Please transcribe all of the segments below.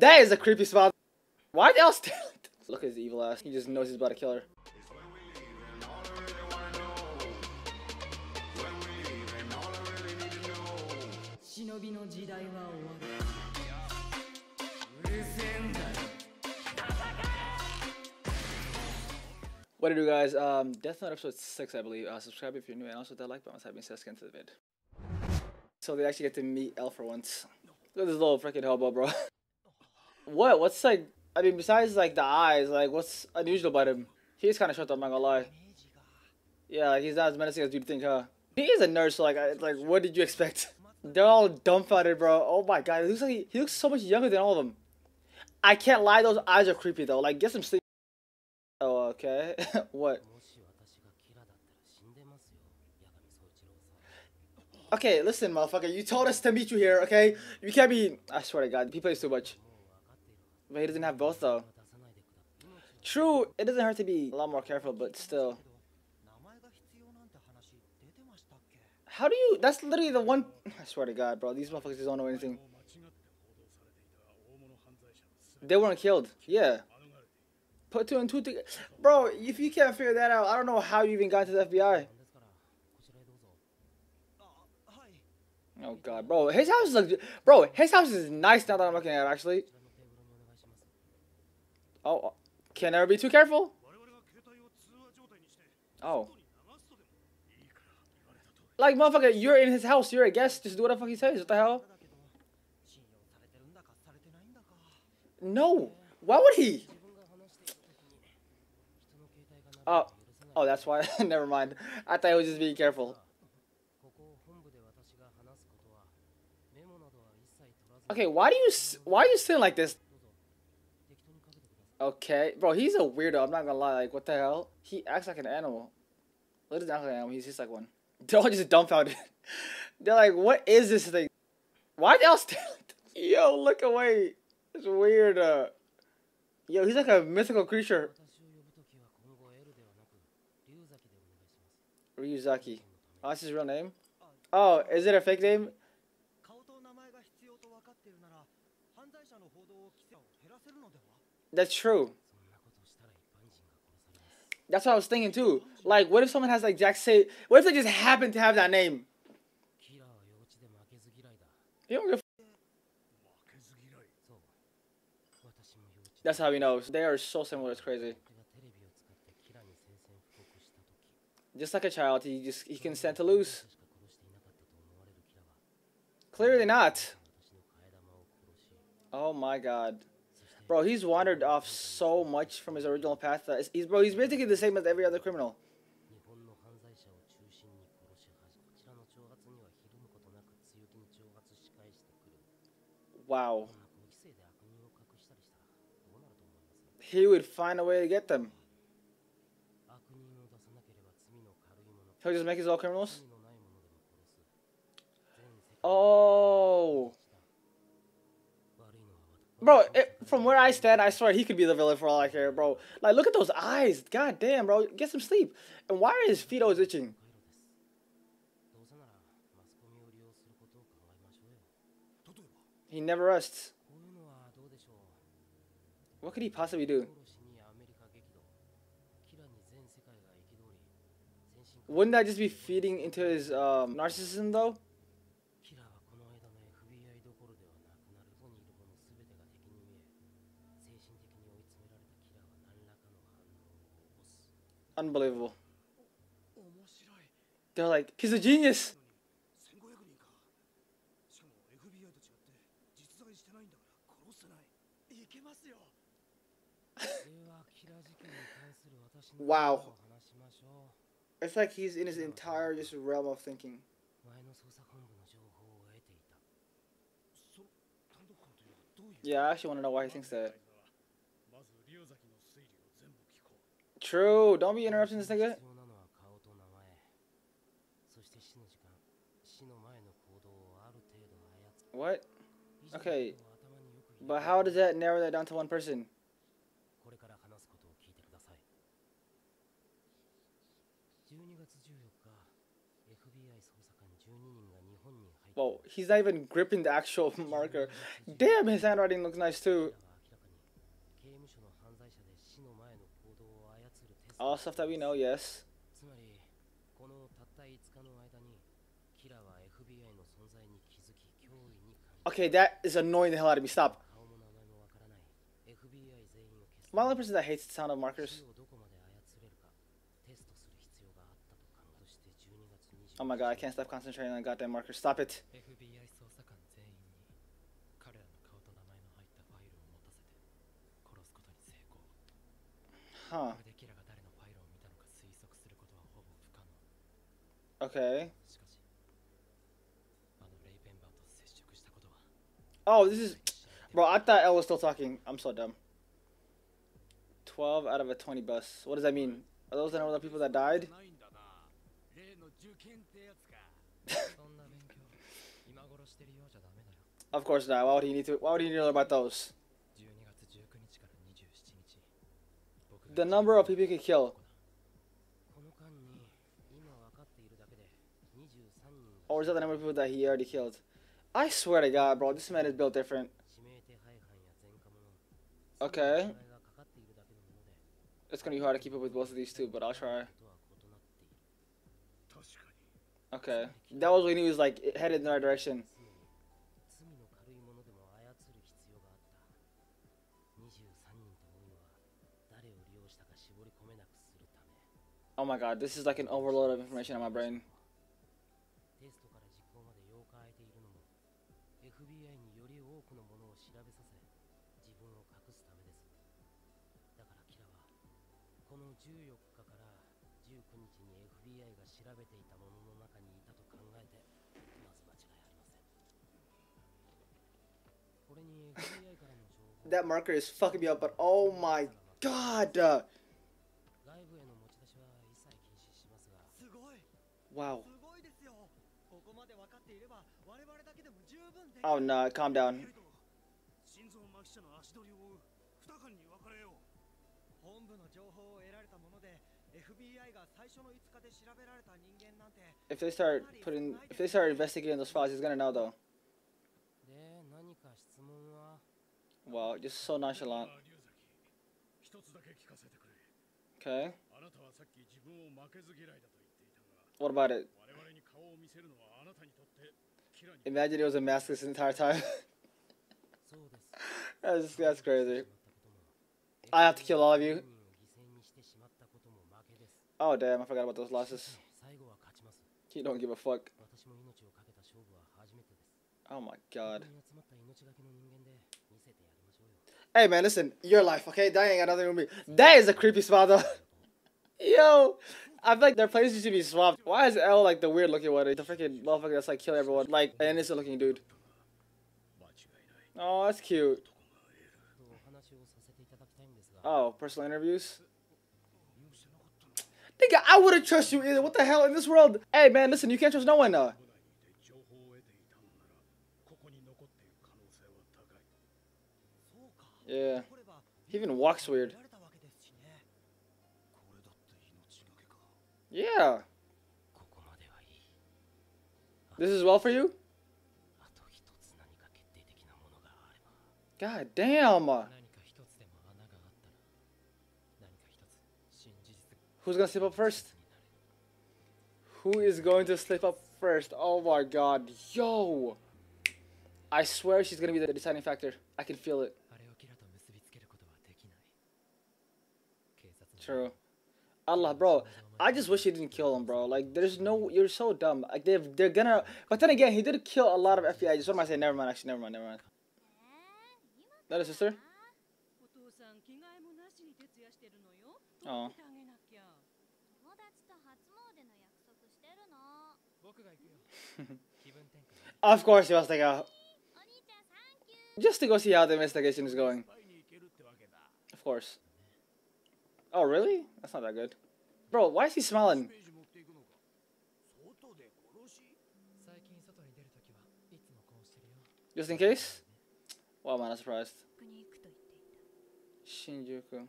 That is a creepy spot. Why the else? Look at his evil ass. He just knows he's about to kill her. What do you do, guys? Death Note episode 6, I believe. Subscribe if you're new, and also hit that like button. I've been Sasuke into the vid. So they actually get to meet El for once. Look at this little freaking hobo, bro. What? What's like? I mean, besides like the eyes, like what's unusual about him? He's kind of short, I'm not gonna lie. Yeah, like, he's not as menacing as you'd think, huh? He is a nerd, so like, what did you expect? They're all dumbfounded, bro. Oh my god, it looks like he looks so much younger than all of them. I can't lie, those eyes are creepy though. Like, get some sleep. Oh, okay. What? Okay, listen, motherfucker. You told us to meet you here, okay? You can't be... I swear to god, he plays too much. But he doesn't have both, though. True, it doesn't hurt to be a lot more careful, but still. How do you... That's literally the one... I swear to god, bro. These motherfuckers don't know anything. They weren't killed. Yeah. Put two and two together. Bro, if you can't figure that out, I don't know how you even got to the FBI. Oh god, bro, his house is like, bro, his house is nice now that I'm looking at it, actually. Oh, can never be too careful. Oh, like motherfucker, you're in his house, you're a guest, just do what the fuck he says. What the hell? No, why would he? Oh, that's why. Never mind. I thought he was just being careful. Okay, why are you sitting like this? Okay, bro, he's a weirdo. I'm not gonna lie. Like, what the hell? He acts like an animal. He doesn't act like an animal. He's just like one. They're all just dumbfounded. They're like, what is this thing? Why are they all standing? Yo, look away. It's weird. Yo, he's like a mythical creature. Ryuzaki. Oh, that's his real name? Oh, is it a fake name? That's true. That's what I was thinking too. Like, what if someone has like Jack say? What if they just happen to have that name? That's how we know. They are so similar. It's crazy. Just like a child, he can stand to lose. Clearly not. Oh my god. Bro, he's wandered off so much from his original path that he's basically the same as every other criminal. Wow. He would find a way to get them. He'll just make his all criminals? Oh... Bro, from where I stand, I swear he could be the villain for all I care, bro. Like, look at those eyes. God damn, bro. Get some sleep. And why are his feet always itching? He never rests. What could he possibly do? Wouldn't that just be feeding into his narcissism, though? Unbelievable. They're like, he's a genius. Wow. It's like he's in his entire just realm of thinking. Yeah, I actually want to know why he thinks that. True, don't be interrupting this nigga. What? Okay. But how does that narrow that down to one person? Well, he's not even gripping the actual marker. Damn, his handwriting looks nice too. All stuff that we know, yes. Okay, that is annoying the hell out of me. Stop. I'm the only person that hates the sound of markers. Oh my god, I can't stop concentrating on goddamn markers. Stop it. Huh. Okay. Oh, this is... Bro, I thought El was still talking. I'm so dumb. 12 out of a 20 bus. What does that mean? Are those the number of people that died? Of course not. Why would he need to? Why would he need to know about those? The number of people you could kill. Or is that the number of people that he already killed? I swear to God, bro, this man is built different. Okay. It's gonna be hard to keep up with both of these two, but I'll try. Okay. That was when he was like headed in the right direction. Oh my god, this is like an overload of information on my brain. That marker is fucking me up, but oh my god! Wow. Oh no, calm down. If they start investigating those files, he's gonna know though. Wow, just so nonchalant. Okay. What about it? Imagine it was a mask this entire time. that's crazy. I have to kill all of you. Oh damn, I forgot about those losses. He don't give a fuck. Oh my god. Hey man, listen, your life, okay? That ain't got nothing with me. That is a creepy spot though. Yo, I feel like their places should be swapped. Why is El like the weird looking one? The freaking motherfucker that's like kill everyone. Like an innocent looking dude. Oh, that's cute. Oh, personal interviews? Nigga, I wouldn't trust you either. What the hell in this world? Hey man, listen, you can't trust no one now. Yeah. He even walks weird. Yeah. This is well for you? God damn. Who's gonna slip up first? Who is going to slip up first? Oh my god. Yo. I swear she's gonna be the deciding factor. I can feel it. True. Allah, bro. I just wish you didn't kill him, bro. Like, there's no... You're so dumb. Like, they're gonna... But then again, he did kill a lot of FBI's. What am I saying? Never mind, actually. Never mind. That is sister? Oh. Of course he was like a... Just to go see how the investigation is going. Of course. Oh, really? That's not that good. Bro, why is he smiling? Just in case? Wow, man, I'm surprised. Shinjuku.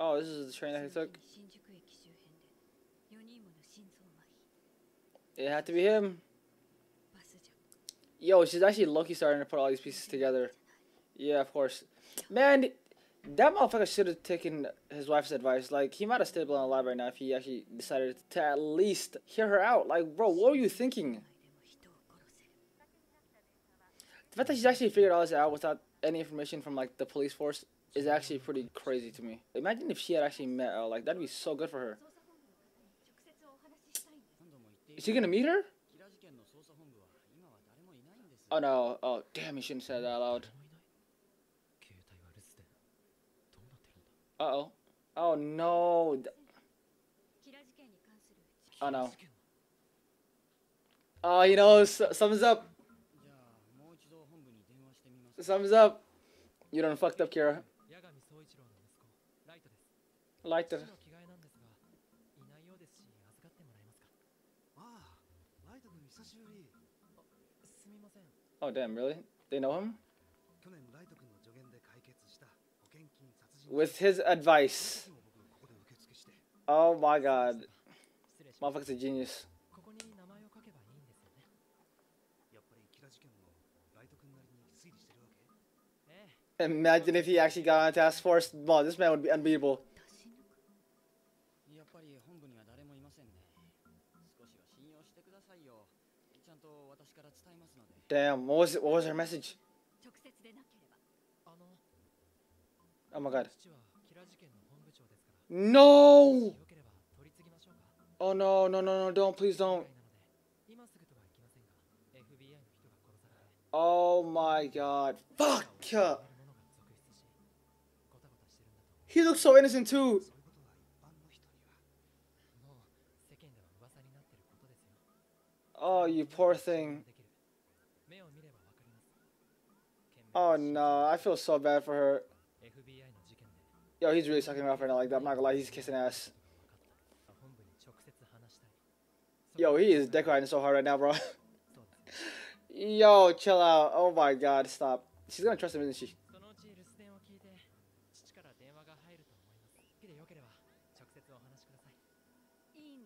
Oh, this is the train that he took. It had to be him. Yo, she's actually lucky starting to put all these pieces together. Yeah, of course. Man, that motherfucker should have taken his wife's advice. Like, he might have stayed blind alive right now if he actually decided to at least hear her out. Like, bro, what were you thinking? The fact that she's actually figured all this out without any information from, like, the police force is actually pretty crazy to me. Imagine if she had actually met El. Like, that'd be so good for her. Is she gonna meet her? Oh no, oh damn, you shouldn't say that out loud. Uh-oh. Oh no. Oh no. Oh, you know, something's up. Something's up. You done fucked up, Kira. Lighter. Oh damn, really? They know him? With his advice. Oh my god. Motherfucker's a genius. Imagine if he actually got on a task force. Wow, this man would be unbeatable. Damn, what was her message? Oh my god. No! Oh no, no, no, no, don't, please don't. Oh my god. Fuck! He looks so innocent too. Oh, you poor thing. Oh no, I feel so bad for her. Yo, he's really sucking me off right now like that. I'm not gonna lie, he's kissing ass. Yo, he is decorating so hard right now, bro. Yo, chill out. Oh my god, stop. She's gonna trust him, isn't she?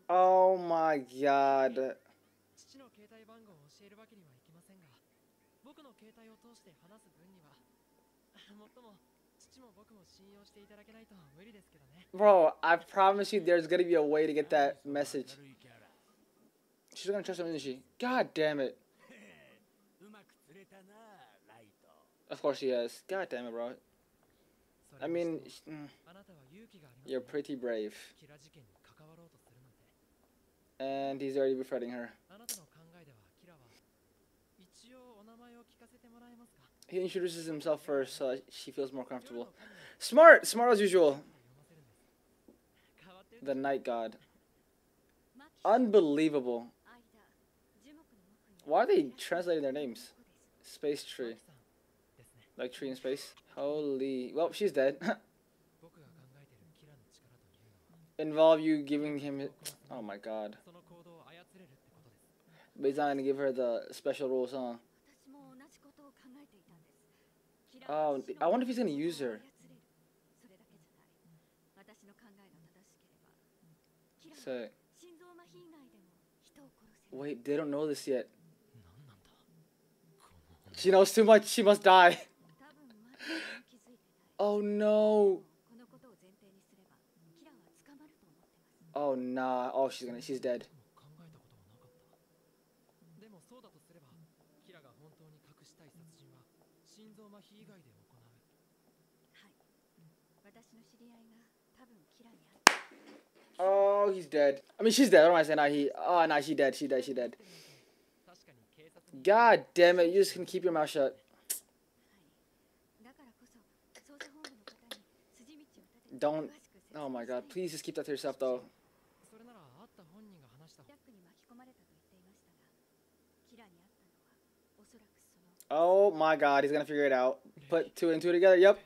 Oh my god. Bro, I promise you there's gonna be a way to get that message. She's gonna trust him, isn't she? God damn it. Of course she is. God damn it, bro. I mean, you're pretty brave. And he's already befriending her. He introduces himself first so that she feels more comfortable. Smart! Smart as usual. The Night God. Unbelievable. Why are they translating their names? Space Tree. Like tree in space. Holy. Well, she's dead. Involve you giving him his... Oh my god. But he's not gonna give her the special rules, huh? Oh, I wonder if he's gonna use her. So, wait, they don't know this yet. She knows too much, she must die. Oh no. Oh nah, oh she's dead. Oh, he's dead. I mean, she's dead. I don't want to say not he. Oh, no, she dead. God damn it. You just can keep your mouth shut. Don't. Oh, my God. Please just keep that to yourself, though. Oh, my God. He's going to figure it out. Put two and two together. Yep.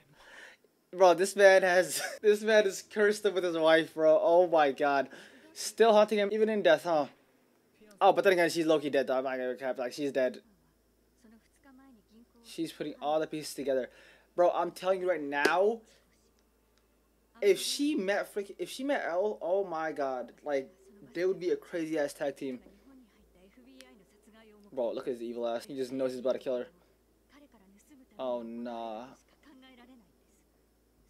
Bro, this man has... This man is cursed up with his wife, bro. Oh my god. Still haunting him even in death, huh? Oh, but then again, she's low-key dead, though. I'm not gonna cap. Like, she's dead. She's putting all the pieces together. Bro, I'm telling you right now... If she met El, oh my god. Like, they would be a crazy-ass tag team. Bro, look at his evil ass. He just knows he's about to kill her. Oh, nah.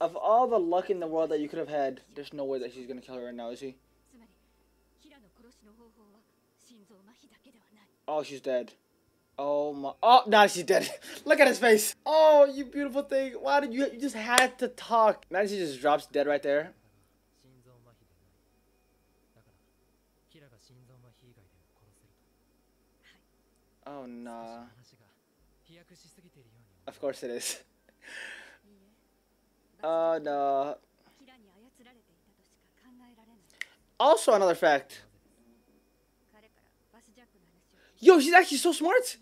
Of all the luck in the world that you could have had, there's no way that she's gonna kill her right now, is she? Oh, she's dead. Oh my. Oh, now she's dead. Look at his face. Oh, you beautiful thing. Why did you just had to talk? Now she just drops dead right there. Oh, nah. Of course it is. Oh, no. Also, another fact. Yo, she's actually so smart.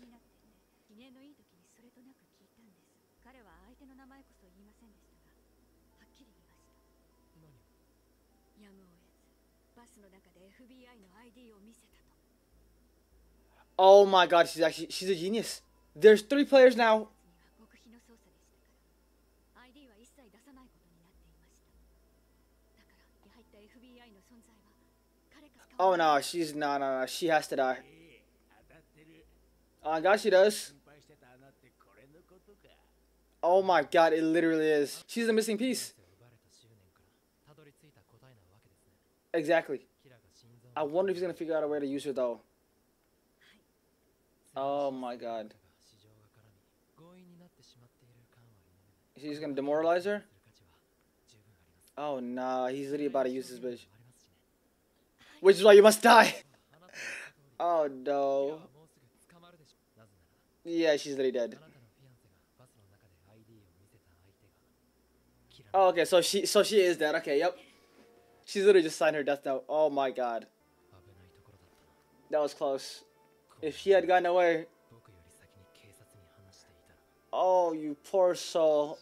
Oh my god, she's a genius. There's 3 players now. Oh no, she's no, she has to die. Oh my god, she does. Oh my god, it literally is. She's the missing piece. Exactly. I wonder if he's gonna figure out a way to use her though. Oh my god. She's gonna demoralize her? Oh nah, he's literally about to use this bitch. Which is why you must die! Oh no. Yeah, she's literally dead. Oh, okay, so she is dead. Okay, yep. She's literally just signed her death note. Oh my god. That was close. If she had gotten away. Oh, you poor soul.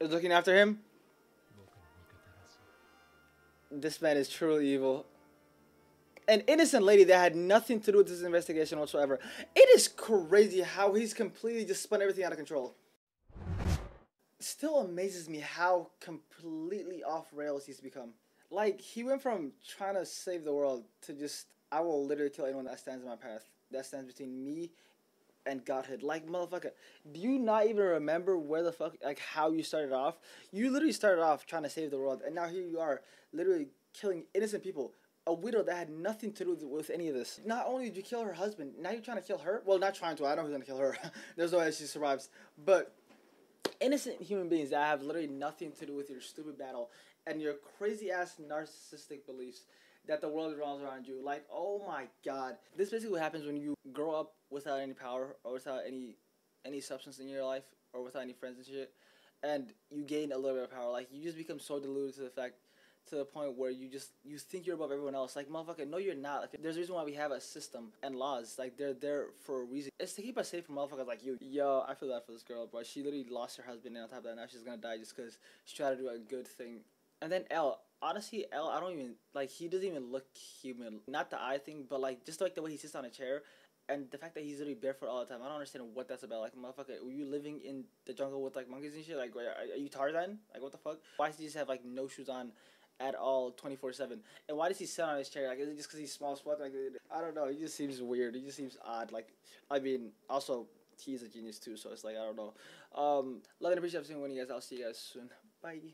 Is looking after him? This man is truly evil. An innocent lady that had nothing to do with this investigation whatsoever. It is crazy how he's completely just spun everything out of control. Still amazes me how completely off rails he's become. Like, he went from trying to save the world to just, I will literally kill anyone that stands in my path. That stands between me and godhood. Like, motherfucker, do you not even remember where the fuck, like, how you started off? You literally started off trying to save the world, and now here you are, literally killing innocent people. A widow that had nothing to do with any of this. Not only did you kill her husband, now you're trying to kill her? Well, not trying to, I know who's gonna kill her. There's no way she survives. But innocent human beings that have literally nothing to do with your stupid battle and your crazy ass narcissistic beliefs that the world revolves around you. Like, oh my god. This is basically what happens when you grow up without any power or without any substance in your life or without any friends and shit. And you gain a little bit of power. Like, you just become so deluded to the point where you think you're above everyone else. Like, motherfucker, no you're not. Like, there's a reason why we have a system and laws. Like, they're there for a reason. It's to keep us safe from motherfuckers like you. Yo, I feel bad for this girl, bro. She literally lost her husband, and on top of that, now she's gonna die just because she tried to do a good thing. And then El. Honestly, El, I don't even, like, he doesn't even look human. Not the eye thing, but, like, just, like, the way he sits on a chair and the fact that he's literally barefoot all the time. I don't understand what that's about. Like, motherfucker, were you living in the jungle with, like, monkeys and shit? Like, are you Tarzan? Like, what the fuck? Why does he just have, like, no shoes on at all 24/7? And why does he sit on his chair? Like, is it just because he's small as fuck? Like, I don't know. He just seems weird. He just seems odd. Like, I mean, also, he's a genius too, so it's like, I don't know. Love and appreciate everything. When you guys, I'll see you guys soon. Bye.